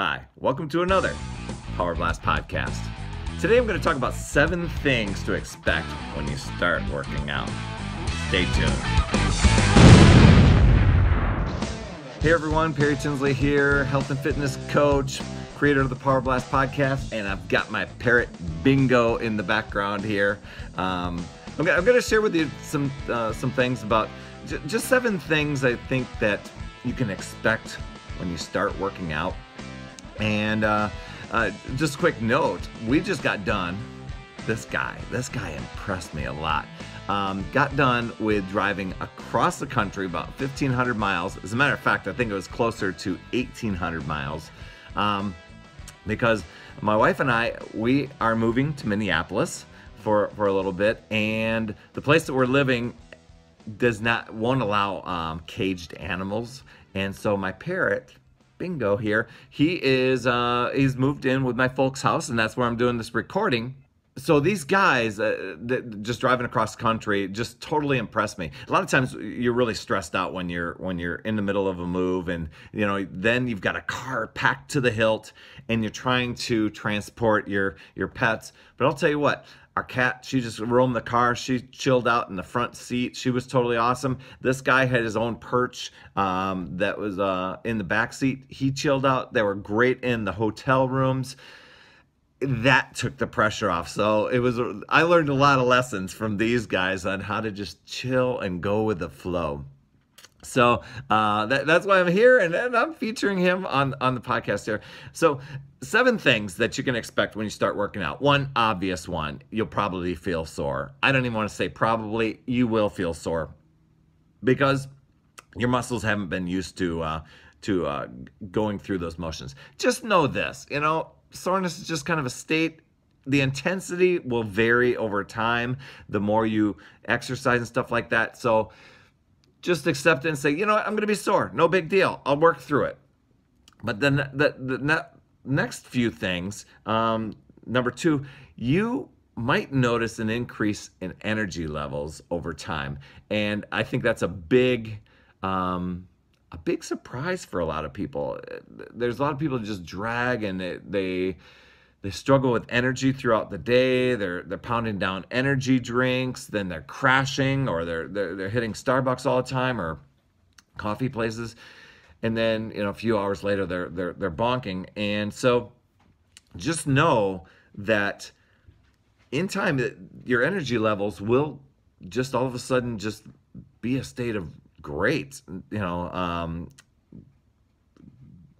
Hi, welcome to another Power Blast Podcast. Today I'm going to talk about 7 things to expect when you start working out. Stay tuned. Hey everyone, Perry Tinsley here, health and fitness coach, creator of the Power Blast Podcast, and I've got my parrot Bingo in the background here. I'm going to share with you some things about just 7 things I think that you can expect when you start working out. And just a quick note, we just got done, this guy impressed me a lot, got done with driving across the country about 1,500 miles. As a matter of fact, I think it was closer to 1,800 miles because my wife and I, we are moving to Minneapolis for a little bit, and the place that we're living won't allow caged animals. And so my parrot Bingo here, he is he's moved in with my folks' house, and that's where I'm doing this recording. So these guys just driving across the country just totally impressed me. A lot of times you're really stressed out when you're in the middle of a move, and you know, then you've got a car packed to the hilt and you're trying to transport your pets. But I'll tell you what, our cat, she just roamed the car. She chilled out in the front seat. She was totally awesome. This guy had his own perch that was in the back seat. He chilled out. They were great in the hotel rooms. That took the pressure off. So it was. I learned a lot of lessons from these guys on how to just chill and go with the flow. So that's why I'm here, and I'm featuring him on the podcast here. So 7 things that you can expect when you start working out. One obvious one, you'll probably feel sore. I don't even want to say probably, you will feel sore because your muscles haven't been used to going through those motions. Just know this, you know, soreness is just kind of a state. The intensity will vary over time, the more you exercise and stuff like that. So just accept it and say, you know what, I'm going to be sore. No big deal. I'll work through it. But then the next few things, number 2, you might notice an increase in energy levels over time. And I think that's a big surprise for a lot of people. There's a lot of people that just drag, and they struggle with energy throughout the day. They're pounding down energy drinks, then they're crashing, or they're hitting Starbucks all the time or coffee places. And then, you know, a few hours later they're bonking. And so just know that in time your energy levels will just all of a sudden just be a state of great, you know,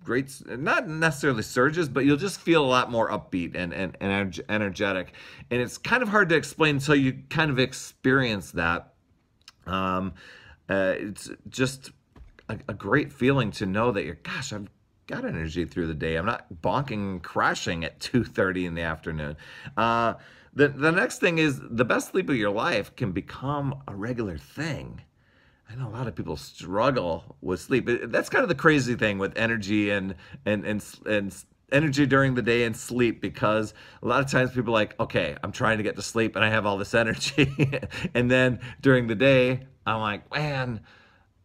great, not necessarily surges, but you'll just feel a lot more upbeat and energetic. And it's kind of hard to explain until you kind of experience that. It's just a great feeling to know that you're, gosh, I've got energy through the day. I'm not bonking and crashing at 2:30 in the afternoon. The next thing is the best sleep of your life can become a regular thing. I know a lot of people struggle with sleep. That's kind of the crazy thing with energy and energy during the day and sleep, because a lot of times people are like, okay, I'm trying to get to sleep and I have all this energy. And then during the day, I'm like, man,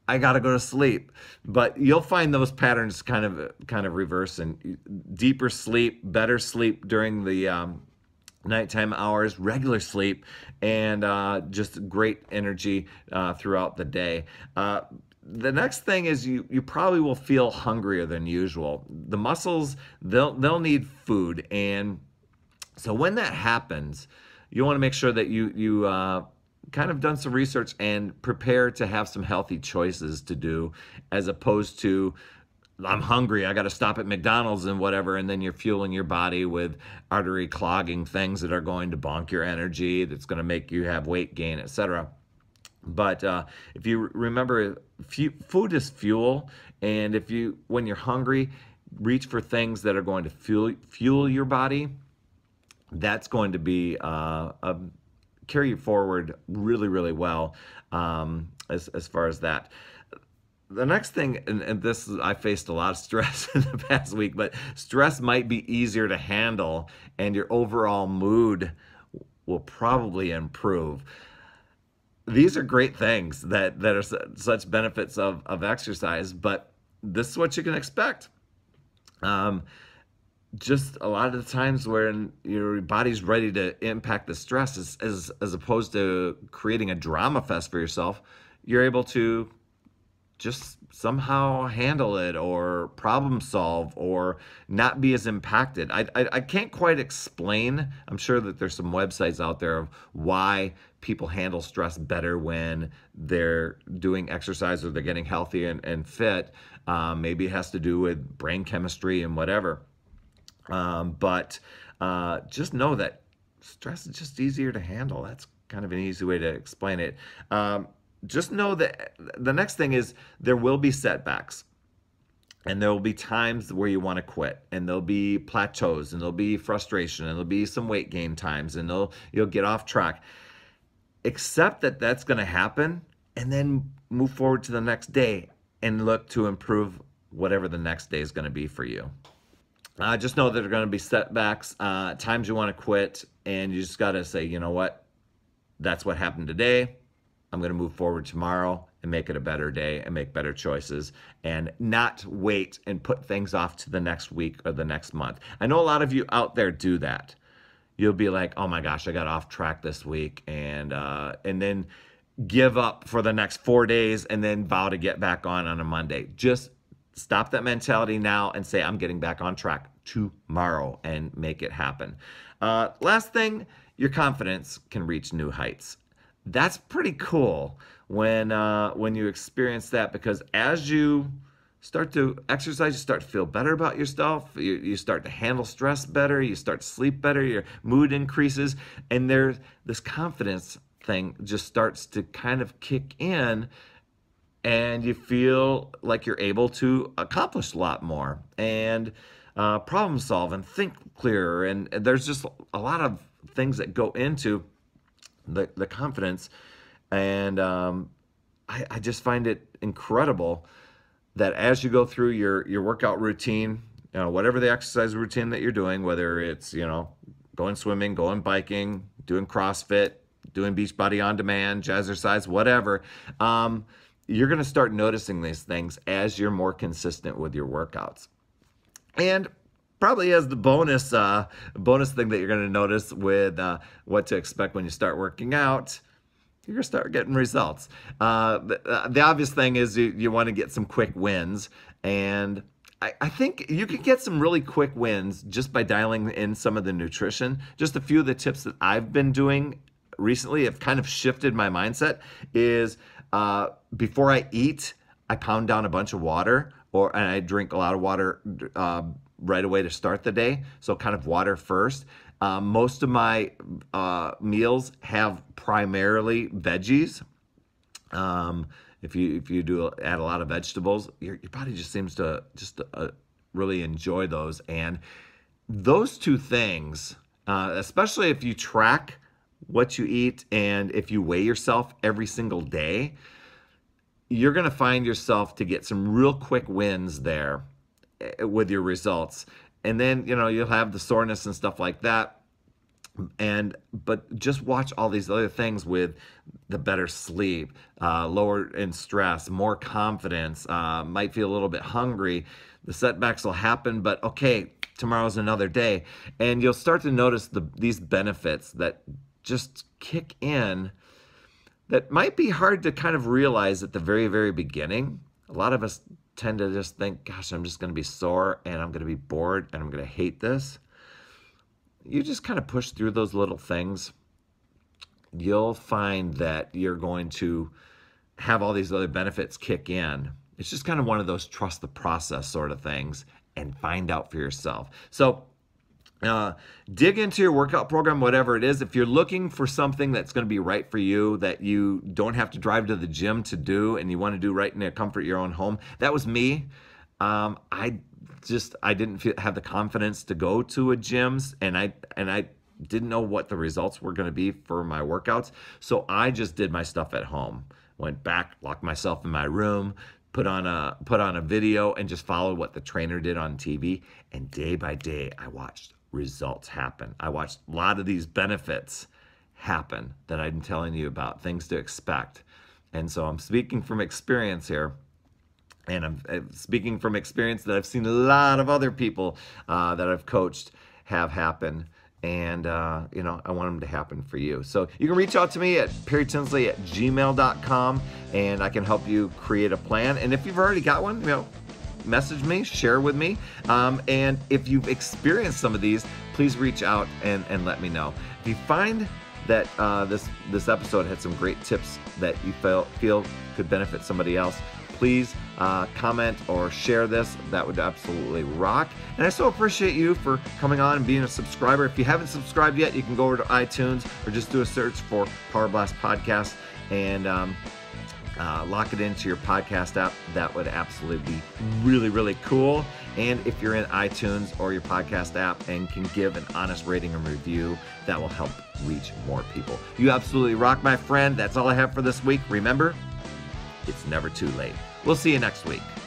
I gotta go to sleep. But you'll find those patterns kind of reverse, and deeper sleep, better sleep during the nighttime hours, regular sleep, and just great energy throughout the day. The next thing is you probably will feel hungrier than usual. The muscles, they'll need food, and so when that happens, you want to make sure that you kind of done some research and prepare to have some healthy choices to do, as opposed to, I'm hungry, I got to stop at McDonald's and whatever, and then you're fueling your body with artery clogging things that are going to bonk your energy, that's going to make you have weight gain, etc. But if you remember, food is fuel, and if you, when you're hungry, reach for things that are going to fuel your body, that's going to be carry you forward really, really well as far as that. The next thing, and this, I faced a lot of stress in the past week, but stress might be easier to handle, and your overall mood will probably improve. These are great things that are such benefits of exercise, but this is what you can expect. Just a lot of the times when your body's ready to impact the stress, as opposed to creating a drama fest for yourself, you're able to just somehow handle it or problem solve or not be as impacted. I can't quite explain. I'm sure that there's some websites out there of why people handle stress better when they're doing exercise or they're getting healthy and fit. Maybe it has to do with brain chemistry and whatever. But just know that stress is just easier to handle. That's kind of an easy way to explain it. Just know that the next thing is there will be setbacks, and there will be times where you want to quit, and there'll be plateaus, and there'll be frustration, and there'll be some weight gain times, and you'll get off track. Accept that that's going to happen, and then move forward to the next day and look to improve whatever the next day is going to be for you. Just know that there are going to be setbacks, times you want to quit, and you just got to say, you know what, that's what happened today. I'm going to move forward tomorrow and make it a better day and make better choices and not wait and put things off to the next week or the next month. I know a lot of you out there do that. You'll be like, oh my gosh, I got off track this week, and then give up for the next 4 days and then vow to get back on a Monday. Just stop that mentality now and say, I'm getting back on track tomorrow, and make it happen. Last thing, your confidence can reach new heights. That's pretty cool when you experience that, because as you start to exercise, you start to feel better about yourself, you start to handle stress better, you start to sleep better, your mood increases, and there's this confidence thing just starts to kind of kick in, and you feel like you're able to accomplish a lot more and problem solve and think clearer, and there's just a lot of things that go into the confidence. And I just find it incredible that as you go through your workout routine, you know, whatever the exercise routine that you're doing, whether it's, you know, going swimming, going biking, doing CrossFit, doing Beachbody On Demand, Jazzercise, whatever, you're going to start noticing these things as you're more consistent with your workouts. And probably as the bonus thing that you're going to notice with what to expect when you start working out, you're going to start getting results. The obvious thing is you want to get some quick wins. And I think you can get some really quick wins just by dialing in some of the nutrition. Just a few of the tips that I've been doing recently have kind of shifted my mindset is before I eat, I pound down a bunch of water, and I drink a lot of water right away to start the day, so kind of water first. Most of my meals have primarily veggies. If you do add a lot of vegetables, your body just seems to really enjoy those. And those two things, especially if you track what you eat and if you weigh yourself every single day, you're gonna find yourself to get some real quick wins there with your results. And then, you know, you'll have the soreness and stuff like that. But just watch all these other things with the better sleep, lower in stress, more confidence, might feel a little bit hungry. The setbacks will happen, but okay, tomorrow's another day. And you'll start to notice these benefits that just kick in that might be hard to kind of realize at the very, very beginning. A lot of us tend to just think, gosh, I'm just going to be sore and I'm going to be bored and I'm going to hate this. You just kind of push through those little things. You'll find that you're going to have all these other benefits kick in. It's just kind of one of those trust the process sort of things and find out for yourself. So dig into your workout program, whatever it is. If you're looking for something that's going to be right for you, that you don't have to drive to the gym to do, and you want to do right in the comfort of your own home. That was me. I didn't have the confidence to go to a gym, and I didn't know what the results were going to be for my workouts. So I just did my stuff at home, went back, locked myself in my room, put on a video, and just followed what the trainer did on TV. And day by day, I watched results happen. I watched a lot of these benefits happen that I'm telling you about, things to expect. And so I'm speaking from experience here. And I'm speaking from experience that I've seen a lot of other people that I've coached have happen. And, you know, I want them to happen for you. So you can reach out to me at perrytinsley@gmail.com, and I can help you create a plan. And if you've already got one, you know, message me, share with me. And if you've experienced some of these, please reach out and let me know. If you find that this episode had some great tips that you feel could benefit somebody else, please comment or share this. That would absolutely rock. And I so appreciate you for coming on and being a subscriber. If you haven't subscribed yet, you can go over to iTunes or just do a search for Power Blast Podcast and lock it into your podcast app. That would absolutely be really, really cool. And if you're in iTunes or your podcast app and can give an honest rating and review, that will help reach more people. You absolutely rock, my friend. That's all I have for this week. Remember, it's never too late. We'll see you next week.